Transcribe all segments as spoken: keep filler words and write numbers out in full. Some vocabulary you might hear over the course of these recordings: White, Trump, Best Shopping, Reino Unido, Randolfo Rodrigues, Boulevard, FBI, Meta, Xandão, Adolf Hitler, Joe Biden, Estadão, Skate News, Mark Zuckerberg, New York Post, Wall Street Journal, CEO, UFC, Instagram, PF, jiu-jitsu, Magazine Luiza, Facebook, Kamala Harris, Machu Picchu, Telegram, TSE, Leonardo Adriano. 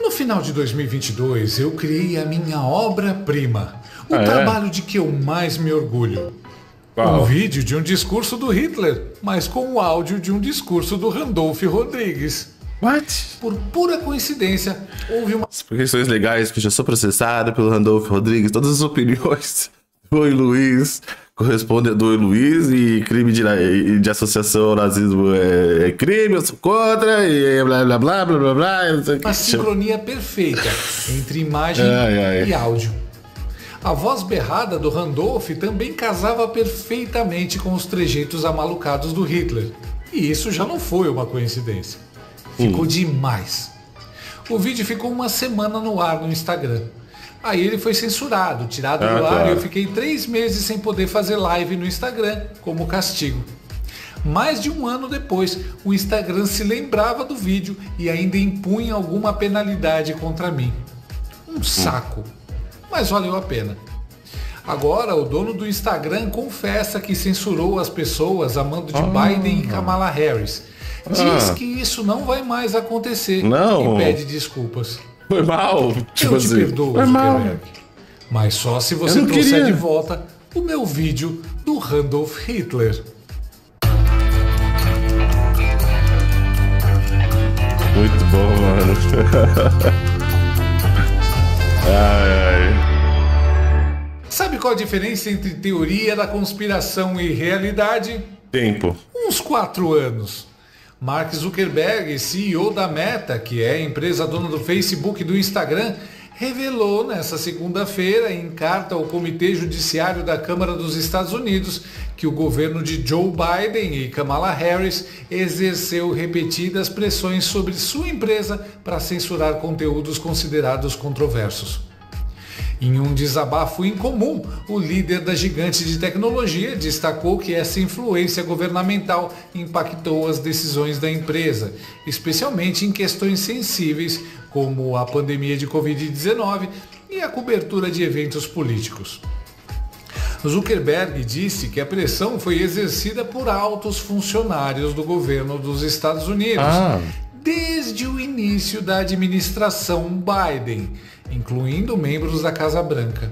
No final de dois mil e vinte e dois, eu criei a minha obra-prima. O ah, trabalho é? de que eu mais me orgulho. Uau. Um vídeo de um discurso do Hitler, mas com o áudio de um discurso do Randolfo Rodrigues. What? Por pura coincidência, houve uma... As questões legais que já sou processado pelo Randolfo Rodrigues, todas as opiniões do Luiz correspondem a do Luiz, e crime de, de associação ao nazismo é, é crime, eu sou contra, e blá blá blá blá blá blá. Uma sincronia perfeita entre imagem ai, ai. e áudio. A voz berrada do Randolph também casava perfeitamente com os trejeitos amalucados do Hitler. E isso já não foi uma coincidência. Ficou demais. O vídeo ficou uma semana no ar no Instagram. Aí ele foi censurado, tirado ah, do ar, tá. e eu fiquei três meses sem poder fazer live no Instagram, como castigo. Mais de um ano depois, o Instagram se lembrava do vídeo e ainda impunha alguma penalidade contra mim. Um saco. Mas valeu a pena. Agora, o dono do Instagram confessa que censurou as pessoas a mando de ah. Biden e Kamala Harris. Diz ah. que isso não vai mais acontecer não. e pede desculpas. Foi mal. Tipo eu te assim. perdoo, Foi mal. mas só se você trouxer queria. de volta o meu vídeo do Randolph Hitler. Muito bom, mano. Ai, ai. Sabe qual a diferença entre teoria da conspiração e realidade? Tempo. Uns quatro anos. Mark Zuckerberg, C E O da Meta, que é a empresa dona do Facebook e do Instagram, revelou nesta segunda-feira, em carta ao Comitê Judiciário da Câmara dos Estados Unidos, que o governo de Joe Biden e Kamala Harris exerceu repetidas pressões sobre sua empresa para censurar conteúdos considerados controversos. Em um desabafo incomum, o líder da gigante de tecnologia destacou que essa influência governamental impactou as decisões da empresa, especialmente em questões sensíveis, como a pandemia de covid dezenove e a cobertura de eventos políticos. Zuckerberg disse que a pressão foi exercida por altos funcionários do governo dos Estados Unidos, ah. desde o início da administração Biden, incluindo membros da Casa Branca.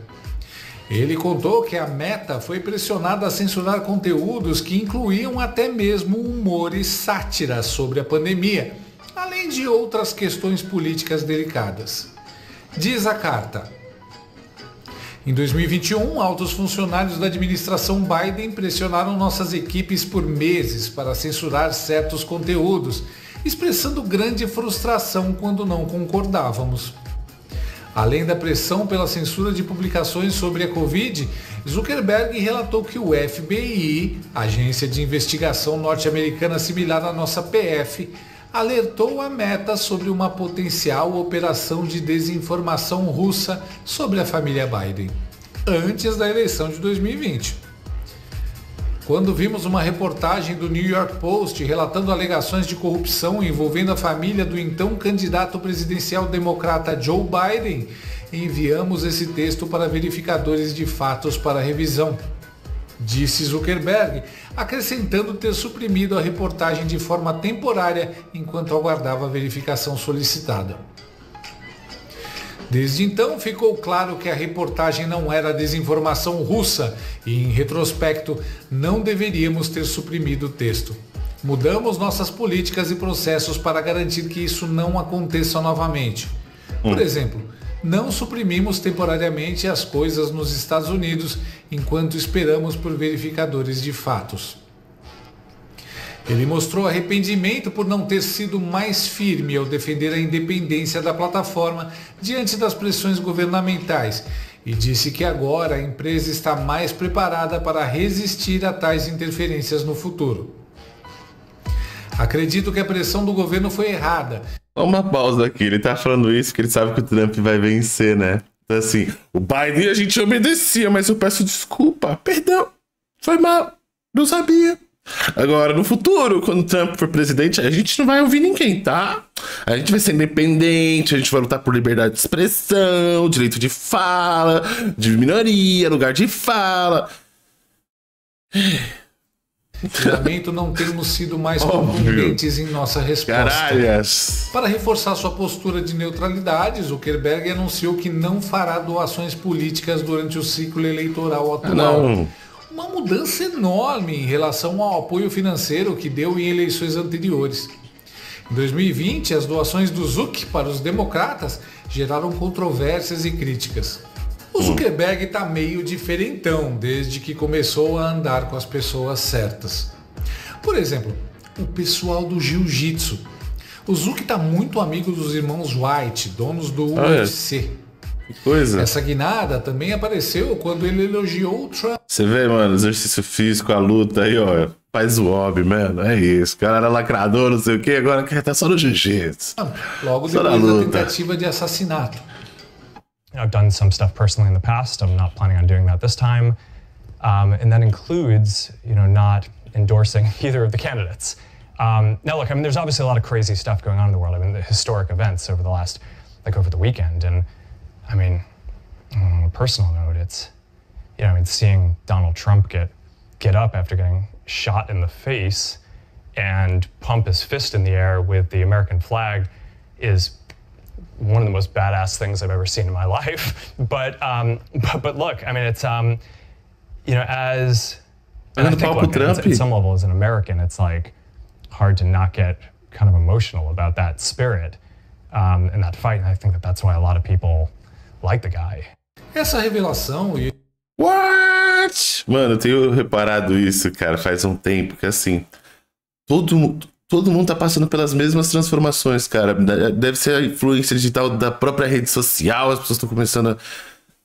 Ele contou que a Meta foi pressionada a censurar conteúdos que incluíam até mesmo humor e sátira sobre a pandemia, além de outras questões políticas delicadas. Diz a carta: em dois mil e vinte e um, altos funcionários da administração Biden pressionaram nossas equipes por meses para censurar certos conteúdos, expressando grande frustração quando não concordávamos. Além da pressão pela censura de publicações sobre a Covid, Zuckerberg relatou que o F B I, agência de investigação norte-americana similar à nossa P F, alertou a Meta sobre uma potencial operação de desinformação russa sobre a família Biden, antes da eleição de dois mil e vinte. Quando vimos uma reportagem do New York Post relatando alegações de corrupção envolvendo a família do então candidato presidencial democrata Joe Biden, enviamos esse texto para verificadores de fatos para revisão, disse Zuckerberg, acrescentando ter suprimido a reportagem de forma temporária enquanto aguardava a verificação solicitada. Desde então, ficou claro que a reportagem não era desinformação russa e, em retrospecto, não deveríamos ter suprimido o texto. Mudamos nossas políticas e processos para garantir que isso não aconteça novamente. Por exemplo, não suprimimos temporariamente as coisas nos Estados Unidos enquanto esperamos por verificadores de fatos. Ele mostrou arrependimento por não ter sido mais firme ao defender a independência da plataforma diante das pressões governamentais e disse que agora a empresa está mais preparada para resistir a tais interferências no futuro. Acredito que a pressão do governo foi errada. Uma pausa aqui, ele tá falando isso porque ele sabe que o Trump vai vencer, né? Então assim, o Biden a gente obedecia, mas eu peço desculpa, perdão, foi mal, não sabia. Agora, no futuro, quando Trump for presidente, a gente não vai ouvir ninguém, tá? A gente vai ser independente, a gente vai lutar por liberdade de expressão, direito de fala, de minoria, lugar de fala. Lamento não termos sido mais contundentes em nossa resposta. Caralhas. Para reforçar sua postura de neutralidade, Zuckerberg anunciou que não fará doações políticas durante o ciclo eleitoral atual. Não. Uma mudança enorme em relação ao apoio financeiro que deu em eleições anteriores. Em dois mil e vinte, as doações do Zuck para os democratas geraram controvérsias e críticas. O Zuckerberg está meio diferentão desde que começou a andar com as pessoas certas. Por exemplo, o pessoal do jiu-jitsu. O Zuck está muito amigo dos irmãos White, donos do ah, U F C. É. Que coisa. Essa guinada também apareceu quando ele elogiou o Trump. Você vê, mano, exercício físico, a luta aí, ó. Faz o hobby, mano. É isso. O cara era lacrador, não sei o que, agora quer estar só no jiu-jitsu. Logo depois da tentativa de assassinato. I've done some stuff personally in the past. I'm not planning on doing that this time. Um, and that includes, you know, not endorsing either of the candidates. Um, now, look, I mean, there's obviously a lot of crazy stuff going on in the world. I mean, the historic events over the last, like over the weekend. And I mean, on a personal note, it's, you know, I mean, seeing Donald Trump get, get up after getting shot in the face and pump his fist in the air with the American flag is one of the most badass things I've ever seen in my life. But um, but, but look, I mean, it's um, you know, as and I think, look, at, at some level, as an American, it's like hard to not get kind of emotional about that spirit um, and that fight. And I think that that's why a lot of people like the guy. Essa revelação. E... What? Mano, eu tenho reparado isso, cara, faz um tempo que assim todo mundo. Todo mundo tá passando pelas mesmas transformações, cara. Deve ser a influência digital da própria rede social, as pessoas estão começando a...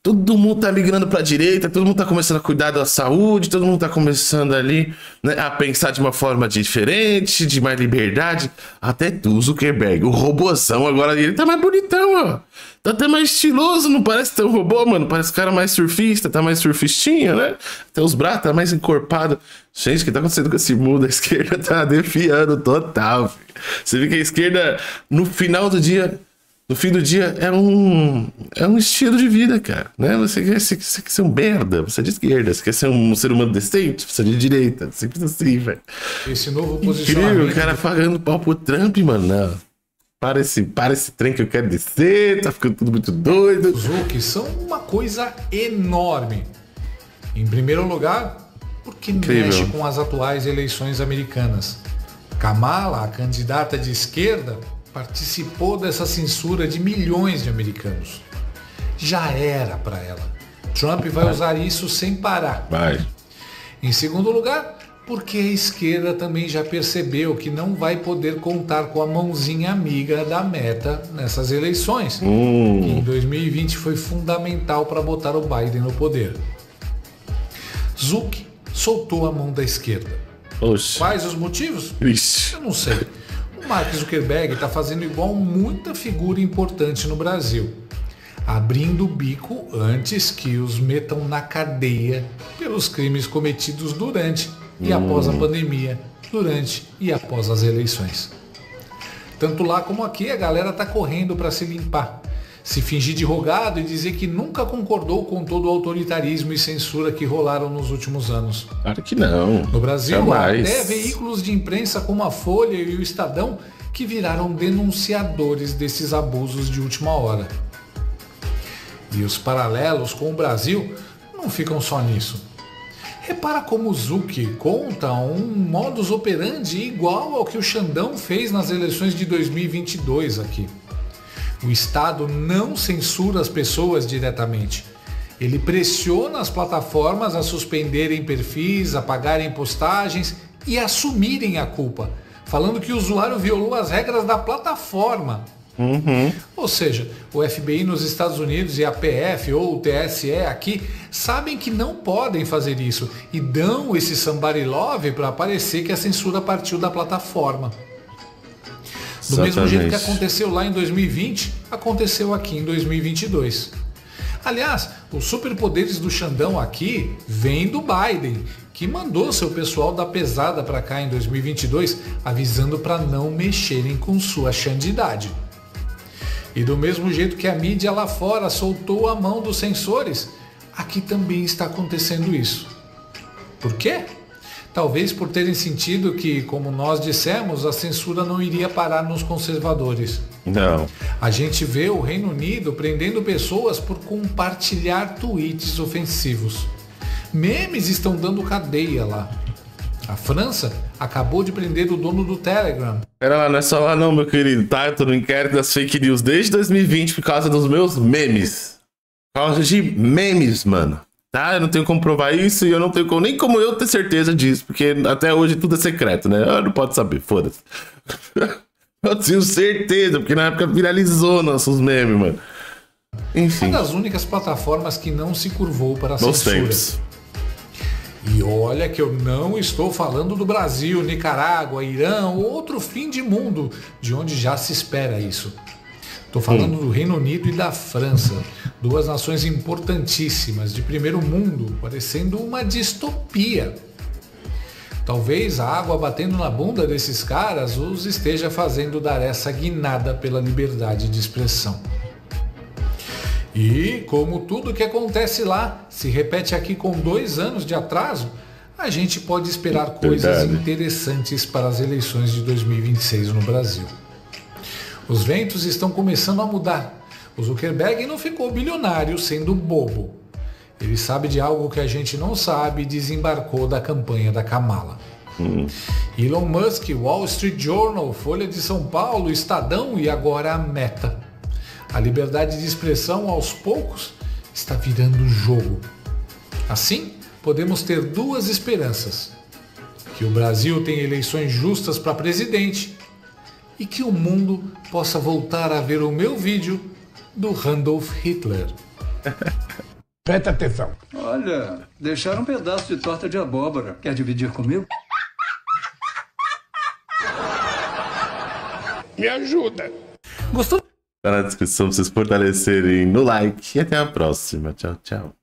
Todo mundo tá migrando pra direita, todo mundo tá começando a cuidar da saúde, todo mundo tá começando ali, né, a pensar de uma forma diferente, de mais liberdade. Até tu, Zuckerberg, o robôzão agora, ele tá mais bonitão, ó. Tá até mais estiloso, não parece tão robô, mano. Parece cara mais surfista, tá mais surfistinha, né? Até os braços tá mais encorpado. Gente, o que tá acontecendo com esse mundo? A esquerda tá defiando total, filho. Você vê que a esquerda, no final do dia... No fim do dia, é um, é um estilo de vida, cara, né? Você quer, você, você quer ser um merda, você é de esquerda. Você quer ser um ser humano decente, você é de direita. Sempre assim, velho. Esse novo posicionamento... Incrível, o cara pagando pau pro Trump, mano. Não. Para esse, para esse trem que eu quero descer, tá ficando tudo muito doido. Os woke são uma coisa enorme. Em primeiro lugar, porque Incrível. mexe com as atuais eleições americanas. Kamala, a candidata de esquerda... participou dessa censura de milhões de americanos. Já era para ela. Trump vai usar isso sem parar. Vai. Em segundo lugar, porque a esquerda também já percebeu que não vai poder contar com a mãozinha amiga da Meta nessas eleições. Hum. Que em dois mil e vinte foi fundamental para botar o Biden no poder. Zuck soltou a mão da esquerda. Oxe. Quais os motivos? Ixi. Eu não sei. Mark Zuckerberg está fazendo igual muita figura importante no Brasil, abrindo o bico antes que os metam na cadeia pelos crimes cometidos durante e após a pandemia, durante e após as eleições. Tanto lá como aqui, a galera está correndo para se limpar, se fingir de rogado e dizer que nunca concordou com todo o autoritarismo e censura que rolaram nos últimos anos. Claro que não. No Brasil, jamais. Até veículos de imprensa como a Folha e o Estadão que viraram denunciadores desses abusos de última hora. E os paralelos com o Brasil não ficam só nisso. Repara como o Zuck conta um modus operandi igual ao que o Xandão fez nas eleições de dois mil e vinte e dois aqui. O Estado não censura as pessoas diretamente. Ele pressiona as plataformas a suspenderem perfis, a pagarem postagens e a assumirem a culpa, falando que o usuário violou as regras da plataforma. Uhum. Ou seja, o F B I nos Estados Unidos e a P F ou o T S E aqui sabem que não podem fazer isso e dão esse somebody love para parecer que a censura partiu da plataforma. Do Exatamente. mesmo jeito que aconteceu lá em dois mil e vinte, aconteceu aqui em dois mil e vinte e dois. Aliás, os superpoderes do Xandão aqui vêm do Biden, que mandou seu pessoal da pesada para cá em dois mil e vinte e dois, avisando para não mexerem com sua xandidade. E do mesmo jeito que a mídia lá fora soltou a mão dos censores, aqui também está acontecendo isso. Por quê? talvez por terem sentido que, como nós dissemos, a censura não iria parar nos conservadores. Não. A gente vê o Reino Unido prendendo pessoas por compartilhar tweets ofensivos. Memes estão dando cadeia lá. A França acabou de prender o dono do Telegram. Pera lá, não é só lá não, meu querido. Tá, eu tô no inquérito das fake news desde dois mil e vinte por causa dos meus memes. Por causa de memes, mano. Tá, eu não tenho como provar isso e eu não tenho como, nem como eu ter certeza disso, porque até hoje tudo é secreto, né? Eu não posso saber, foda-se. Eu tenho certeza, porque na época viralizou nossos memes, mano. Enfim. Uma das únicas plataformas que não se curvou para a censura. Tempos. E olha que eu não estou falando do Brasil, Nicarágua, Irã, outro fim de mundo, de onde já se espera isso. Estou falando hum. do Reino Unido e da França, duas nações importantíssimas de primeiro mundo, parecendo uma distopia. Talvez a água batendo na bunda desses caras os esteja fazendo dar essa guinada pela liberdade de expressão. E, como tudo que acontece lá se repete aqui com dois anos de atraso, a gente pode esperar Verdade. coisas interessantes para as eleições de dois mil e vinte e seis no Brasil. Os ventos estão começando a mudar. O Zuckerberg não ficou bilionário sendo bobo. Ele sabe de algo que a gente não sabe e desembarcou da campanha da Kamala. Hum. Elon Musk, Wall Street Journal, Folha de São Paulo, Estadão e agora a Meta. A liberdade de expressão, aos poucos, está virando jogo. Assim, podemos ter duas esperanças. Que o Brasil tenha eleições justas para presidente e que o mundo possa voltar a ver o meu vídeo do Randolph Hitler. Presta atenção. Olha, deixaram um pedaço de torta de abóbora. Quer dividir comigo? Me ajuda. Gostou? Tá na descrição pra vocês fortalecerem no like. E até a próxima. Tchau, tchau.